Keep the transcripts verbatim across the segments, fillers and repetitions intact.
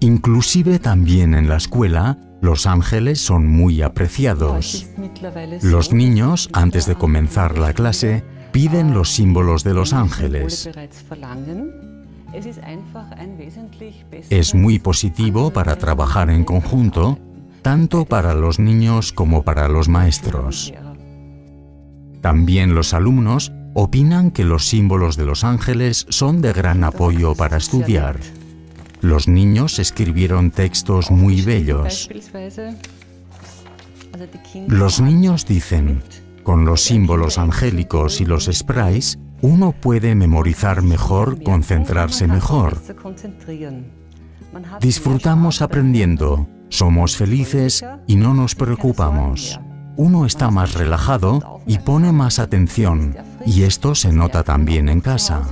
Inclusive también en la escuela, los ángeles son muy apreciados. Los niños, antes de comenzar la clase, piden los símbolos de los ángeles. Es muy positivo para trabajar en conjunto, tanto para los niños como para los maestros. También los alumnos opinan que los símbolos de los ángeles son de gran apoyo para estudiar. Los niños escribieron textos muy bellos. Los niños dicen, con los símbolos angélicos y los sprays, uno puede memorizar mejor, concentrarse mejor. Disfrutamos aprendiendo, somos felices y no nos preocupamos. Uno está más relajado y pone más atención, y esto se nota también en casa.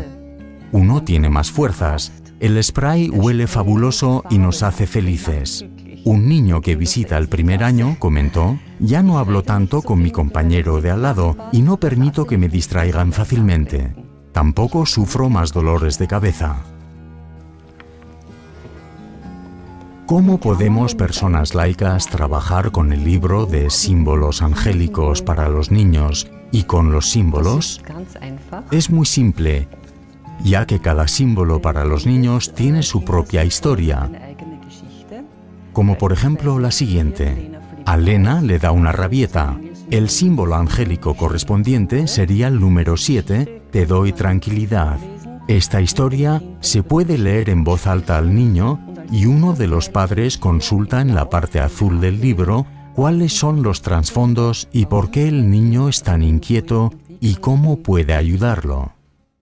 Uno tiene más fuerzas. El spray huele fabuloso y nos hace felices. Un niño que visita el primer año comentó, ya no hablo tanto con mi compañero de al lado y no permito que me distraigan fácilmente. Tampoco sufro más dolores de cabeza. ¿Cómo podemos, personas laicas, trabajar con el libro de símbolos angélicos para los niños y con los símbolos? Es muy simple, ya que cada símbolo para los niños tiene su propia historia, como por ejemplo la siguiente. A Lena le da una rabieta. El símbolo angélico correspondiente sería el número siete, te doy tranquilidad. Esta historia se puede leer en voz alta al niño y uno de los padres consulta en la parte azul del libro cuáles son los trasfondos y por qué el niño es tan inquieto y cómo puede ayudarlo.